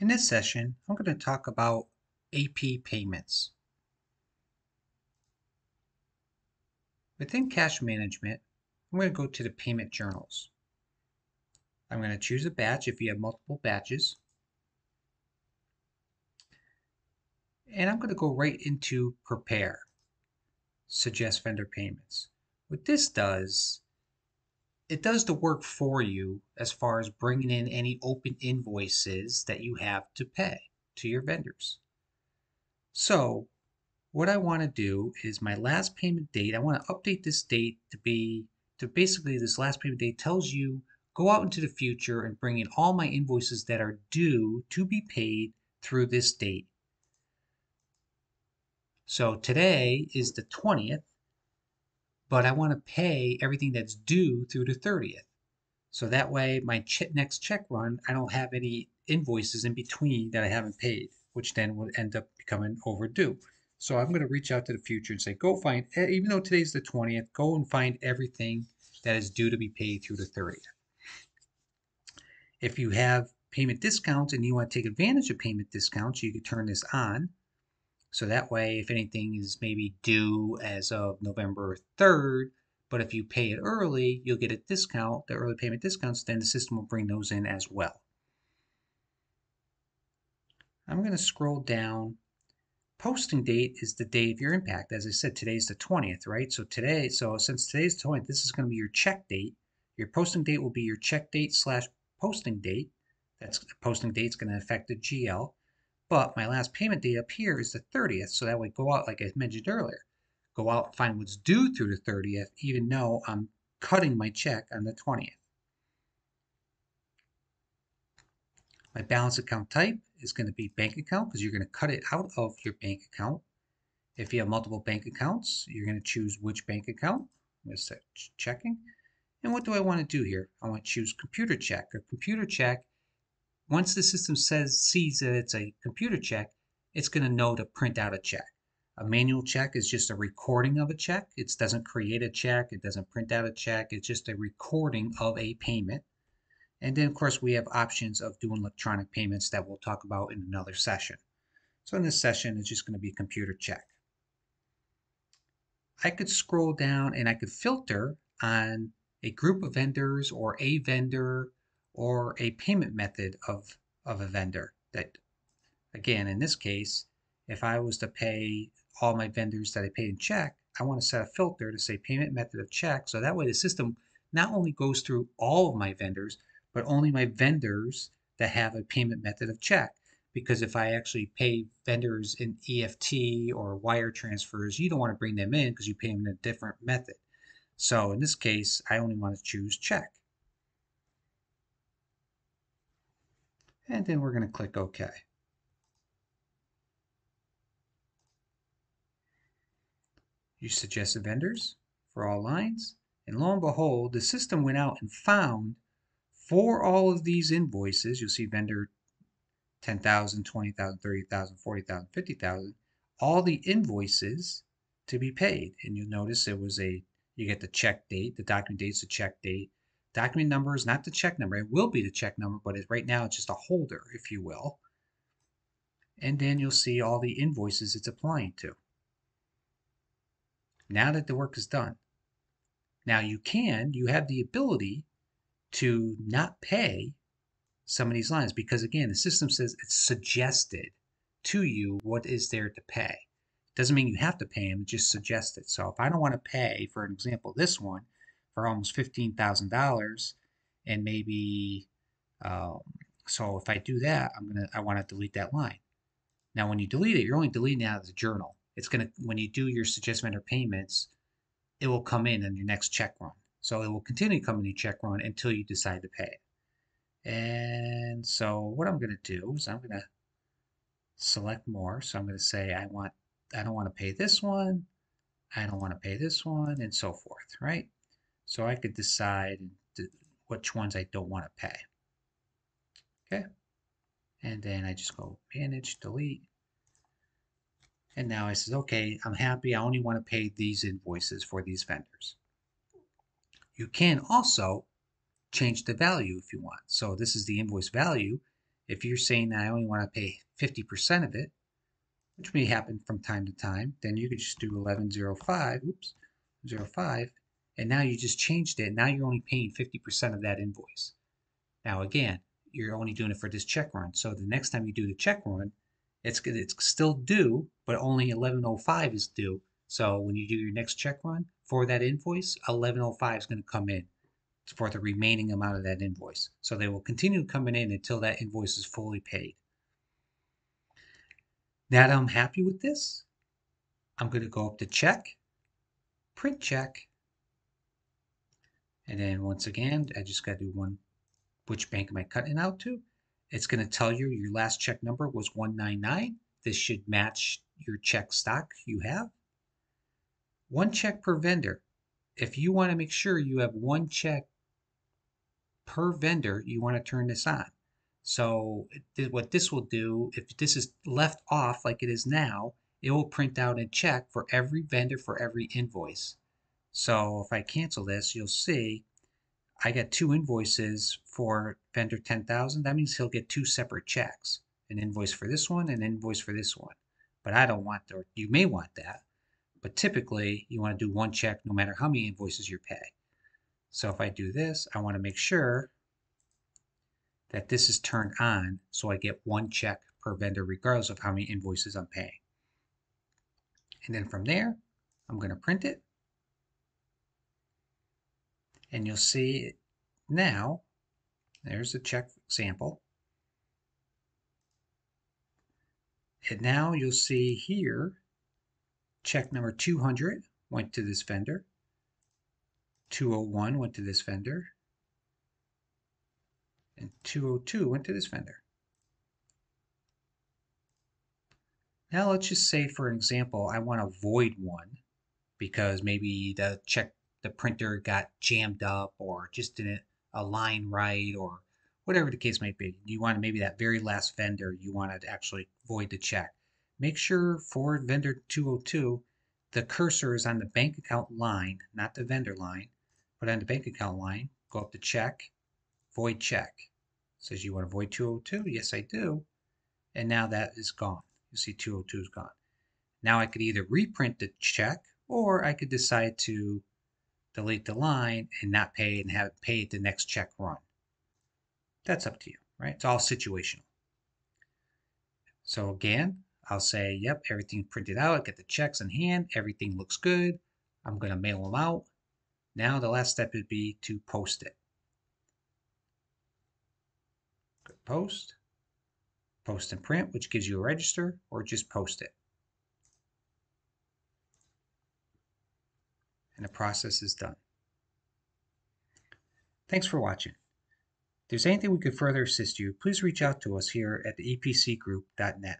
In this session, I'm going to talk about AP payments. Within cash management, I'm going to go to the payment journals. I'm going to choose a batch if you have multiple batches. And I'm going to go right into prepare, suggest vendor payments. What this does, it does the work for you as far as bringing in any open invoices that you have to pay to your vendors. So what I want to do is my last payment date, I want to update this date to basically this last payment date tells you go out into the future and bring in all my invoices that are due to be paid through this date. So today is the 20th, but I want to pay everything that's due through the 30th. So that way, my next check run, I don't have any invoices in between that I haven't paid, which then would end up becoming overdue. So I'm going to reach out to the future and say, go find, even though today's the 20th, go and find everything that is due to be paid through the 30th. If you have payment discounts and you want to take advantage of payment discounts, you can turn this on. So that way, if anything is maybe due as of November 3rd, but if you pay it early, you'll get a discount, the early payment discounts, then the system will bring those in as well. I'm going to scroll down. Posting date is the day of your impact. As I said, today's the 20th, right? So today, so since today's the 20th, this is going to be your check date. Your posting date will be your check date slash posting date. That's posting date's going to affect the GL. But my last payment date up here is the 30th, so that way go out, like I mentioned earlier, go out and find what's due through the 30th, even though I'm cutting my check on the 20th. My balance account type is going to be bank account because you're going to cut it out of your bank account. If you have multiple bank accounts, you're going to choose which bank account. I'm going to set checking. And what do I want to do here? I want to choose computer check. A computer check, once the system sees that it's a computer check, it's going to know to print out a check. A manual check is just a recording of a check. It doesn't create a check. It doesn't print out a check. It's just a recording of a payment. And then, of course, we have options of doing electronic payments that we'll talk about in another session. So in this session, it's just going to be a computer check. I could scroll down and I could filter on a group of vendors or a vendor, or a payment method of a vendor. That, again, in this case, if I was to pay all my vendors that I paid in check, I want to set a filter to say payment method of check, so that way the system not only goes through all of my vendors, but only my vendors that have a payment method of check. Because if I actually pay vendors in EFT or wire transfers, you don't want to bring them in because you pay them in a different method. So in this case, I only want to choose check. And then we're going to click OK. You suggested vendors for all lines. And lo and behold, the system went out and found for all of these invoices, you'll see vendor 10,000, 20,000, 30,000, 40,000, 50,000, all the invoices to be paid. And you'll notice it was you get the check date, the document date's the check date. Document number is not the check number. It will be the check number, but right now it's just a holder, if you will. And then you'll see all the invoices it's applying to. Now that the work is done. Now you have the ability to not pay some of these lines because, again, the system says it's suggested to you what is there to pay. It doesn't mean you have to pay them, it just suggested. So if I don't want to pay, for an example, this one, for almost $15,000, and maybe so if I do that, I want to delete that line. Now when you delete it, you're only deleting it out of the journal. It's gonna, when you do your suggest vendor payments, it will come in your next check run. So it will continue coming in your check run until you decide to pay it. And so what I'm gonna do is I'm gonna select more. So I'm gonna say I don't want to pay this one, I don't want to pay this one, and so forth, right? So I could decide which ones I don't want to pay. Okay. And then I just go manage, delete. And now I says, okay, I'm happy. I only want to pay these invoices for these vendors. You can also change the value if you want. So this is the invoice value. If you're saying that I only want to pay 50% of it, which may happen from time to time, then you could just do 1105, oops, 05, and now you just changed it. Now you're only paying 50% of that invoice. Now again, you're only doing it for this check run. So the next time you do the check run, it's still due, but only 1105 is due. So when you do your next check run for that invoice, 1105 is going to come in for the remaining amount of that invoice. So they will continue coming in until that invoice is fully paid. Now that I'm happy with this, I'm going to go up to check, print check, and then once again, I just got to do one, which bank am I cutting out to? It's going to tell you your last check number was 199. This should match your check stock you have. One check per vendor. If you want to make sure you have one check per vendor, you want to turn this on. So what this will do, if this is left off like it is now, it will print out a check for every vendor for every invoice. So if I cancel this, you'll see I got two invoices for vendor 10,000. That means he'll get two separate checks, an invoice for this one and an invoice for this one. But I don't want that. You may want that. But typically, you want to do one check no matter how many invoices you pay. So if I do this, I want to make sure that this is turned on so I get one check per vendor regardless of how many invoices I'm paying. And then from there, I'm going to print it. And you'll see now, there's the check sample. And now you'll see here, check number 200 went to this vendor, 201 went to this vendor, and 202 went to this vendor. Now let's just say, for an example, I want to void one because maybe the printer got jammed up or just didn't align right or whatever the case might be. You want to maybe that very last vendor, you want to actually void the check. Make sure for vendor 202, the cursor is on the bank account line, not the vendor line, but on the bank account line. Go up to check, void check. It says you want to void 202? Yes, I do. And now that is gone. You see 202 is gone. Now I could either reprint the check or I could decide to delete the line and not pay and have it paid the next check run. That's up to you, right? It's all situational. So again, I'll say, yep, everything printed out, get the checks in hand, everything looks good. I'm going to mail them out. Now the last step would be to post it. Click post, post and print, which gives you a register, or just post it. And the process is done. Thanks for watching. If there's anything we could further assist you, please reach out to us here at the epcgroup.net.